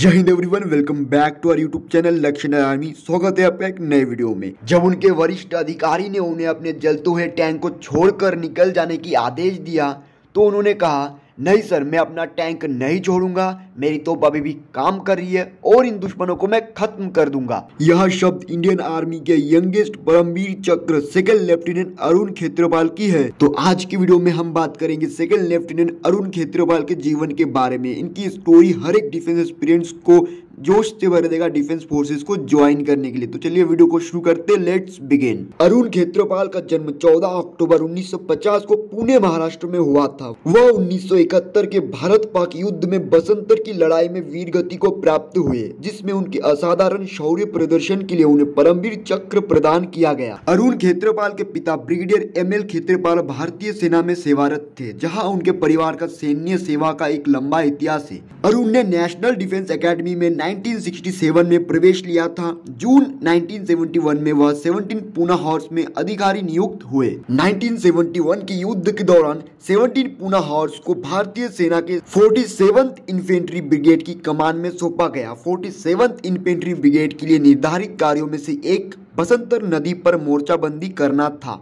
जय हिंद everyone, welcome back to our YouTube channel Lakshya army. स्वागत है आपका एक नए वीडियो में। जब उनके वरिष्ठ अधिकारी ने उन्हें अपने जलते हुए टैंक को छोड़कर निकल जाने की आदेश दिया तो उन्होंने कहा, नहीं सर, मैं अपना टैंक नहीं छोड़ूंगा, मेरी तोप अभी भी काम कर रही है और इन दुश्मनों को मैं खत्म कर दूंगा। यह शब्द इंडियन आर्मी के youngest Paramvir Chakra second lieutenant Arun Khetrapal की है। तो आज की वीडियो में हम बात करेंगे सेकंड लेफ्टिनेंट अरुण खेत्रपाल के जीवन के बारे में। इनकी स्टोरी हर एक डिफेंस एक्सपीरियंस को जोश से भर देगा डिफेंस फोर्सेस को ज्वाइन करने के लिए। तो चलिए वीडियो को शुरू करते, लेट्स बिगिन। अरुण खेत्रपाल का जन्म 14 अक्टूबर 1950 को पुणे महाराष्ट्र में हुआ था। वह 1971 के भारत पाक युद्ध में बसंतर की लड़ाई में वीर गति को प्राप्त हुए, जिसमें उनके असाधारण शौर्य प्रदर्शन के लिए उन्हें परमवीर चक्र प्रदान किया गया। अरुण खेत्रपाल के पिता ब्रिगेडियर ML खेत्रपाल भारतीय सेना में सेवारत थे, जहाँ उनके परिवार का सैन्य सेवा का एक लंबा इतिहास है। अरुण ने नेशनल डिफेंस अकेडमी में 1967 में प्रवेश लिया था। जून 1971 में वह 17 पूना हॉर्स में अधिकारी नियुक्त हुए। 1971 के युद्ध के दौरान 17 पूना हॉर्स को भारतीय सेना के 47 इन्फेंट्री ब्रिगेड की कमान में सौंपा गया। 47 इन्फेंट्री ब्रिगेड के लिए निर्धारित कार्यों में से एक बसंतर नदी पर मोर्चाबंदी करना था।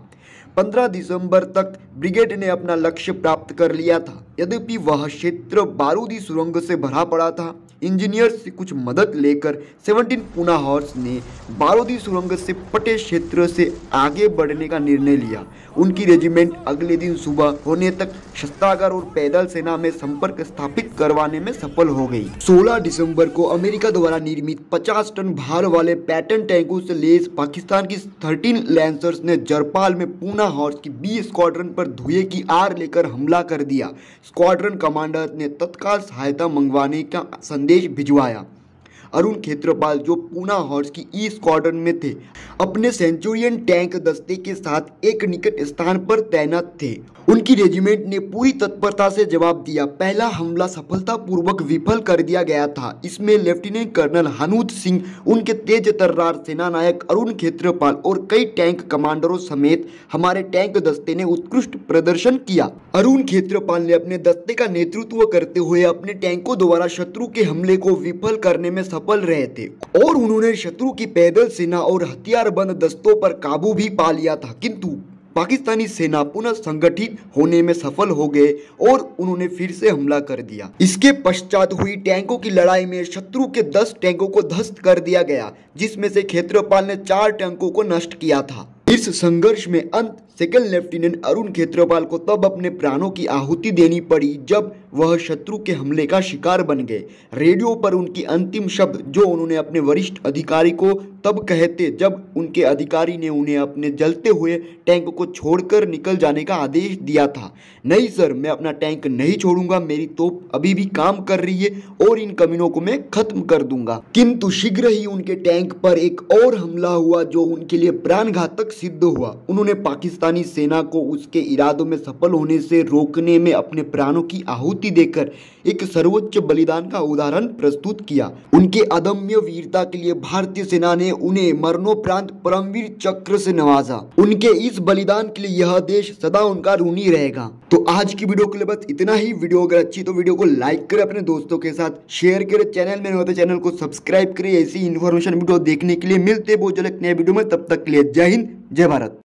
15 दिसंबर तक ब्रिगेड ने अपना लक्ष्य प्राप्त कर लिया था। यद्यपि वह क्षेत्र बारूदी सुरंग से भरा पड़ा था, इंजीनियर से कुछ मदद लेकर 17 पूना हॉर्स ने बारूदी सुरंग से पटे क्षेत्र से आगे बढ़ने का निर्णय लिया। उनकी रेजिमेंट अगले दिन सुबह होने तक शस्त्रागार और पैदल सेना में संपर्क स्थापित करवाने में सफल हो गई। 16 दिसंबर को अमेरिका द्वारा निर्मित 50 टन भार वाले पैटर्न टैंकों से लैस पाकिस्तान की 13 लैंसर्स ने जरपाल में पूना हॉर्स की B स्क्वाड्रन पर धुएं की आर लेकर हमला कर दिया। स्क्वाड्रन कमांडर ने तत्काल सहायता मंगवाने का संदेश भिजवाया। अरुण खेत्रपाल, जो पूना हॉर्स की E स्क्वाड्रन में थे, अपने सेंचुरियन टैंक दस्ते के साथ एक निकट स्थान पर तैनात थे। उनकी रेजिमेंट ने पूरी तत्परता से जवाब दिया। पहला हमला सफलतापूर्वक विफल कर दिया गया था। इसमें लेफ्टिनेंट कर्नल हनुज सिंह, उनके तेज तर्रार सेनानायक अरुण खेत्रपाल और कई टैंक कमांडरों समेत हमारे टैंक दस्ते ने उत्कृष्ट प्रदर्शन किया। अरुण खेत्रपाल ने अपने दस्ते का नेतृत्व करते हुए अपने टैंकों द्वारा शत्रु के हमले को विफल करने में सफल रहे थे और उन्होंने शत्रु की पैदल सेना और हथियारबंद दस्तों पर काबू भी पा लिया था। किंतु पाकिस्तानी सेना पुनः संगठित होने में सफल हो गए और उन्होंने फिर से हमला कर दिया। इसके पश्चात हुई टैंकों की लड़ाई में शत्रु के 10 टैंकों को ध्वस्त कर दिया गया, जिसमें से खेत्रपाल ने 4 टैंकों को नष्ट किया था। इस संघर्ष में अंत सेकंड लेफ्टिनेंट अरुण खेत्रपाल को तब अपने प्राणों की आहुति देनी पड़ी जब वह शत्रु के हमले का शिकार बन गए। रेडियो पर उनकी अंतिम शब्द, जो उन्होंने अपने वरिष्ठ अधिकारी को तब कहते जब उनके अधिकारी ने उन्हें अपने जलते हुए टैंक को छोड़कर निकल जाने का आदेश दिया था, नहीं सर, मैं अपना टैंक नहीं छोड़ूंगा, मेरी तोप अभी भी काम कर रही है और इन कमीनों को मैं खत्म कर दूंगा। किंतु शीघ्र ही उनके टैंक पर एक और हमला हुआ जो उनके लिए प्राणघातक सिद्ध हुआ। उन्होंने पाकिस्तानी सेना को उसके इरादों में सफल होने से रोकने में अपने प्राणों की आहुति देकर एक सर्वोच्च बलिदान का उदाहरण प्रस्तुत किया। उनके अदम्य वीरता के लिए भारतीय सेना ने उन्हें मरणोपरांत परमवीर चक्र से नवाजा। उनके इस बलिदान के लिए यह देश सदा उनका ऋणी रहेगा। तो आज की वीडियो के लिए बस इतना ही। वीडियो अगर अच्छी तो वीडियो को लाइक करें, अपने दोस्तों के साथ शेयर करें, चैनल में नए हो तो चैनल को सब्सक्राइब करें। ऐसी इन्फॉर्मेशन वीडियो देखने के लिए मिलते बहुत जल्द नए वीडियो में। तब तक के लिए जय हिंद, जय भारत।